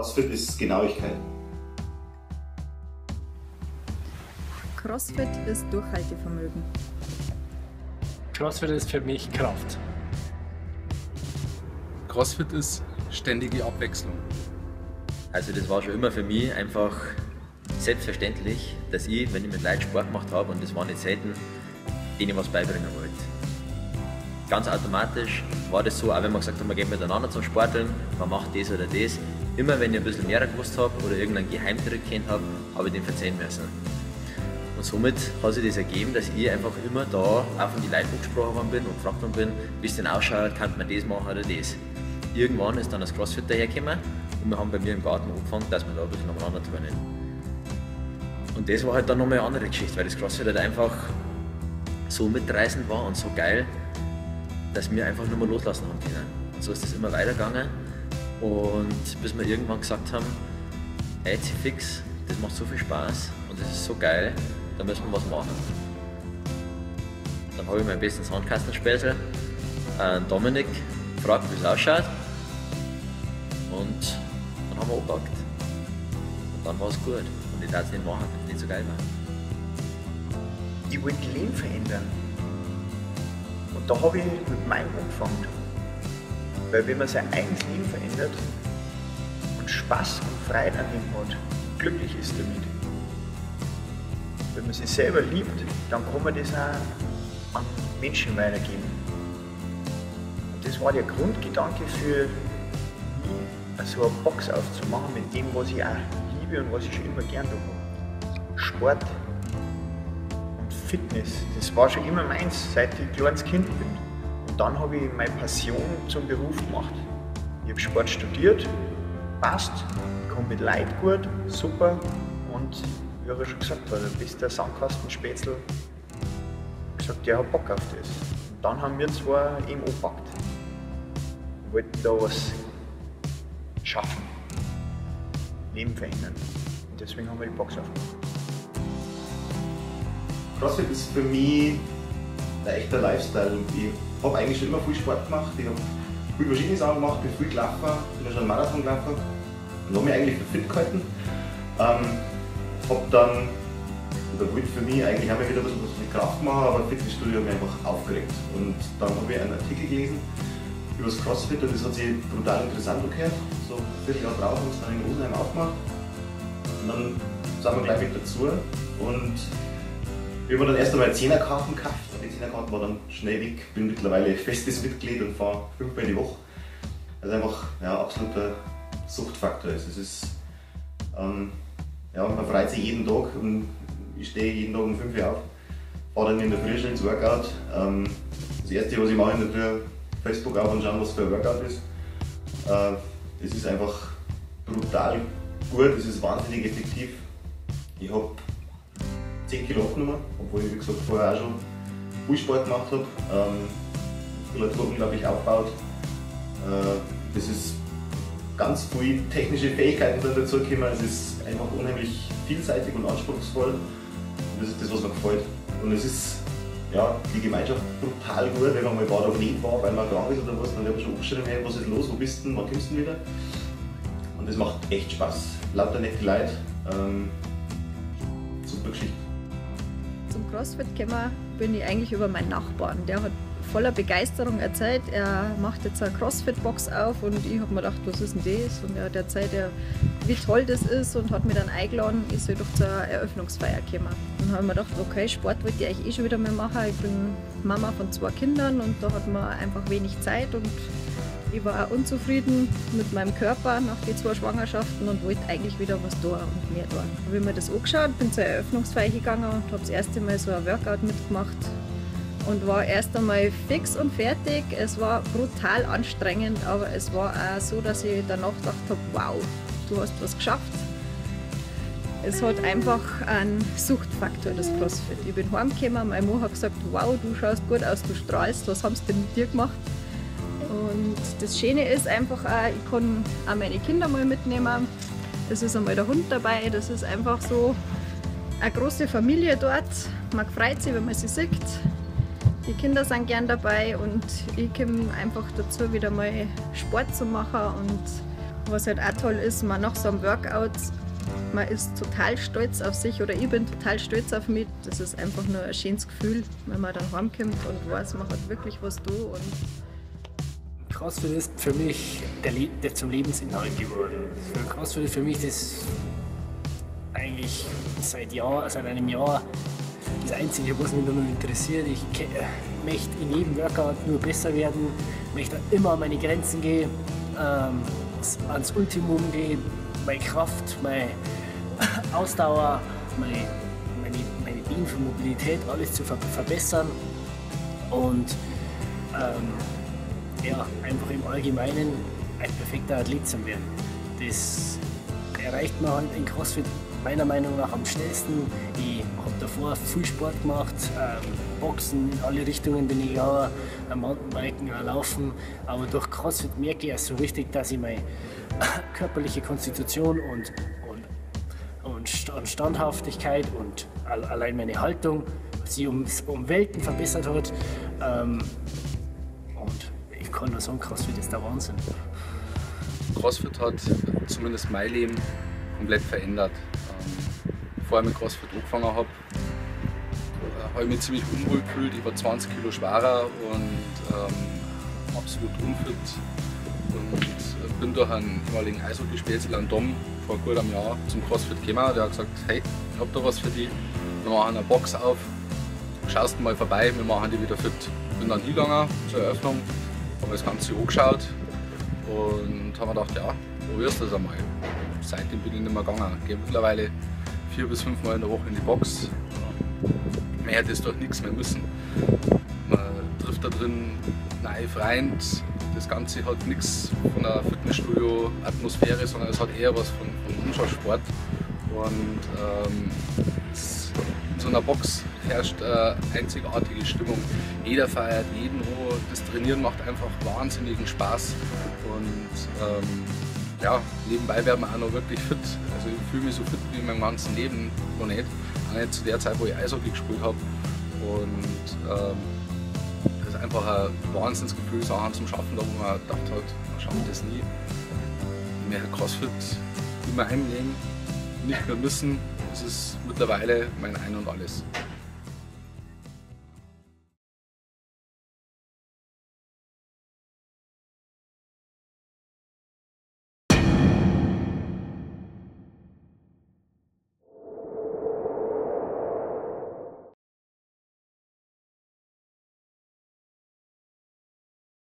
CrossFit ist Genauigkeit. CrossFit ist Durchhaltevermögen. CrossFit ist für mich Kraft. CrossFit ist ständige Abwechslung. Also das war schon immer für mich einfach selbstverständlich, dass ich, wenn ich mit Leuten Sport gemacht habe, und das war nicht selten, denen was beibringen wollte. Ganz automatisch war das so, auch wenn man gesagt hat, man geht miteinander zum Sporteln, man macht das oder das. Immer wenn ich ein bisschen mehr gewusst habe oder irgendeinen Geheimtrick kennt habe, habe ich den verzeihen müssen. Und somit hat sich das ergeben, dass ich einfach immer da auch von den Leuten angesprochen worden bin und gefragt worden bin, wie es denn ausschaut, kann man das machen oder das. Irgendwann ist dann das CrossFit dahergekommen und wir haben bei mir im Garten angefangen, dass wir da ein bisschen umeinander turnen. Und das war halt dann nochmal eine andere Geschichte, weil das CrossFit halt einfach so mitreißend war und so geil, dass wir einfach nur mal loslassen haben können. Und so ist das immer weitergegangen. Und bis wir irgendwann gesagt haben, ey, fix, das macht so viel Spaß und das ist so geil, da müssen wir was machen. Dann habe ich meinen besten Sandkastenspäßel, Dominik, gefragt, wie es ausschaut. Und dann haben wir angepackt. Und dann war es gut. Und ich darf es nicht machen, wenn es nicht so geil war. Ich wollte Leben verändern. Und da habe ich mit meinem angefangen. Weil wenn man sein eigenes Leben verändert und Spaß und Freude an dem hat, glücklich ist damit. Wenn man sich selber liebt, dann kann man das auch an Menschen weitergeben. Und das war der Grundgedanke für mich, so eine Box aufzumachen mit dem, was ich auch liebe und was ich schon immer gern da habe. Sport und Fitness, das war schon immer meins, seit ich ein kleines Kind bin. Und dann habe ich meine Passion zum Beruf gemacht. Ich habe Sport studiert, passt, komme mit Leuten gut, super. Und wie er schon gesagt hat, bis der Sandkastenspätzl gesagt, der hat Bock auf das. Und dann haben wir zwei eben angepackt. Wir wollten da was schaffen, Leben verändern. Und deswegen haben wir die Box aufgemacht. CrossFit ist für mich ein echter Lifestyle. Ich habe eigentlich schon immer viel Sport gemacht. Ich habe viel verschiedene Sachen gemacht, bin viel gelaufen, bin schon einen Marathon gelaufen und habe mich eigentlich für fit gehalten. Da wollte für mich eigentlich habe ich wieder was mit Kraft machen, aber ein Fitnessstudio hat mich einfach aufgeregt. Und dann habe ich einen Artikel gelesen über das CrossFit und das hat sich brutal interessant angehört. So ein Vierteljahr drauf haben wir es dann in Rosenheim aufgemacht. Und dann sind wir gleich mit dazu. Und wir haben dann erst einmal 10er-Karten gekauft. Die 10er-Karten war dann schnell weg. Bin mittlerweile festes Mitglied und fahre 5-mal in die Woche. Also einfach ja, absoluter Suchtfaktor ist. Es ist ja, man freut sich jeden Tag und ich stehe jeden Tag um 5 Uhr auf, fahre dann in der Früh schon ins Workout. Das erste, was ich mache, ist natürlich Facebook auf und schauen, was für ein Workout ist. Es ist einfach brutal gut, es ist wahnsinnig effektiv. Ich habe 10 Kilo abgenommen, obwohl ich wie gesagt vorher auch schon viel Sport gemacht habe. Muskulatur unglaublich aufgebaut. Das ist ganz viele technische Fähigkeiten dazu kommen. Es ist einfach unheimlich vielseitig und anspruchsvoll. Und das ist das, was mir gefällt. Und es ist ja, die Gemeinschaft brutal gut, wenn man mal ein paar Tage nicht war, weil man krank ist oder was, dann wird man schon aufgeschrieben, hey, was ist los, wo bist du, wann kommst du wieder? Und das macht echt Spaß. Lauter nette Leute. Super Geschichte. Zum CrossFit gekommen bin ich eigentlich über meinen Nachbarn. Der hat voller Begeisterung erzählt, er macht jetzt eine CrossFit-Box auf und ich habe mir gedacht, was ist denn das? Und er hat erzählt, wie toll das ist und hat mich dann eingeladen, ich soll doch zur Eröffnungsfeier kommen. Dann habe ich mir gedacht, okay, Sport wollte ich eigentlich eh schon wieder mal machen, ich bin Mama von 2 Kindern und da hat man einfach wenig Zeit und ich war auch unzufrieden mit meinem Körper nach den 2 Schwangerschaften und wollte eigentlich wieder was tun und mehr tun. Habe ich mir das angeschaut, bin zur Eröffnungsfeier gegangen und habe das erste Mal so ein Workout mitgemacht. Und war erst einmal fix und fertig. Es war brutal anstrengend, aber es war auch so, dass ich danach gedacht habe, wow, du hast was geschafft. Es hat einfach einen Suchtfaktor, das CrossFit. Ich bin heimgekommen, meine Mutter hat gesagt, wow, du schaust gut aus, du strahlst, was haben sie denn mit dir gemacht? Und das Schöne ist einfach auch, ich kann auch meine Kinder mal mitnehmen. Es ist einmal der Hund dabei, das ist einfach so eine große Familie dort. Man freut sich, wenn man sie sieht. Die Kinder sind gern dabei und ich komme einfach dazu, wieder mal Sport zu machen und Was halt auch toll ist, man nach so einem Workout, man ist total stolz auf sich, oder ich bin total stolz auf mich. Das ist einfach nur ein schönes Gefühl, wenn man dann heimkommt und weiß, man hat wirklich was da. Und CrossFit ist für mich der zum Lebensinhalt geworden. CrossFit ist für mich das eigentlich seit einem Jahr das Einzige, was mich nur noch interessiert. Ich möchte in jedem Workout nur besser werden, möchte immer an meine Grenzen gehen, ans Ultimum gehen, meine Kraft, meine Ausdauer, meine Mobilität, alles zu verbessern und ja, einfach im Allgemeinen ein perfekter Athlet zu werden. Das erreicht man halt in CrossFit meiner Meinung nach am schnellsten. Ich habe davor viel Sport gemacht, Boxen in alle Richtungen bin ich gegangen, Mountainbiken, Laufen, aber durch CrossFit merke ich erst so richtig, dass ich meine körperliche Konstitution und Standhaftigkeit und allein meine Haltung sie um Welten verbessert hat. Und ich kann nur sagen, CrossFit ist der Wahnsinn. CrossFit hat zumindest mein Leben komplett verändert. Bevor ich mit CrossFit angefangen habe, habe ich mich ziemlich unwohl gefühlt. Ich war 20 Kilo schwerer und absolut unfit. Und bin durch einen ehemaligen Eishockeyspieler, einen Dom, vor gut einem Jahr zum CrossFit gekommen. Der hat gesagt, hey, ich habe da was für dich. Wir machen eine Box auf, schaust mal vorbei, wir machen die wieder fit. Bin dann hingegangen zur Eröffnung, habe mir das Ganze angeschaut und habe mir gedacht, ja, probierst du das einmal. Seitdem bin ich nicht mehr gegangen. Ich gehe mittlerweile 4 bis 5 Mal in der Woche in die Box. Man hätte es doch nichts mehr müssen. Man trifft da drin neue Freunde. Das Ganze hat nichts von einer Fitnessstudio-Atmosphäre, sondern es hat eher was von Umschausport. Und in so einer Box herrscht eine einzigartige Stimmung. Jeder feiert jeden an. Das Trainieren macht einfach wahnsinnigen Spaß. Und ja, nebenbei werden wir auch noch wirklich fit. Also ich fühle mich so fit wie in meinem ganzen Leben noch nicht. Auch nicht zu der Zeit, wo ich Eishockey gespielt habe. Und das ist einfach ein Wahnsinnsgefühl, Sachen zum Schaffen, da wo man gedacht hat, man schafft das nie. Ich möchte CrossFit immer einnehmen, nicht mehr müssen. Das ist mittlerweile mein Ein und Alles.